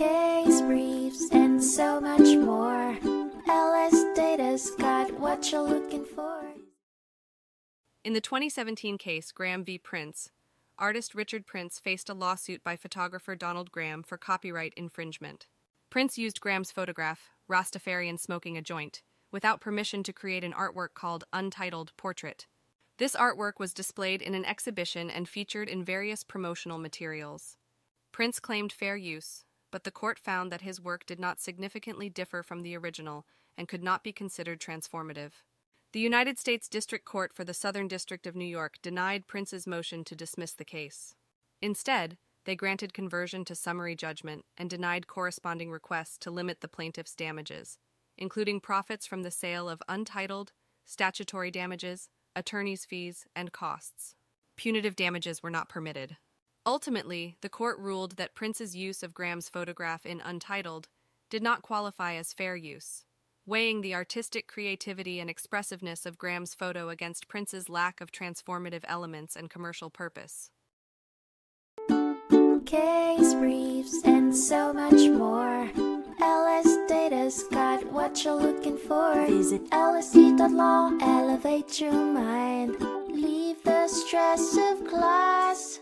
case briefs, and so much more. LSData's got what you're looking for. In the 2017 case Graham v. Prince, artist Richard Prince faced a lawsuit by photographer Donald Graham for copyright infringement. Prince used Graham's photograph, Rastafarian Smoking a Joint, without permission to create an artwork called Untitled Portrait. This artwork was displayed in an exhibition and featured in various promotional materials. Prince claimed fair use, but the court found that his work did not significantly differ from the original and could not be considered transformative. The United States District Court for the Southern District of New York denied Prince's motion to dismiss the case. Instead, they granted conversion to summary judgment and denied corresponding requests to limit the plaintiff's damages, including profits from the sale of untitled, statutory damages, attorney's fees, and costs. Punitive damages were not permitted. Ultimately, the court ruled that Prince's use of Graham's photograph in Untitled did not qualify as fair use, weighing the artistic creativity and expressiveness of Graham's photo against Prince's lack of transformative elements and commercial purpose. Case briefs and so much more. LSData's got what you're looking for. Visit lsd.law, elevate your mind, leave the stress of class.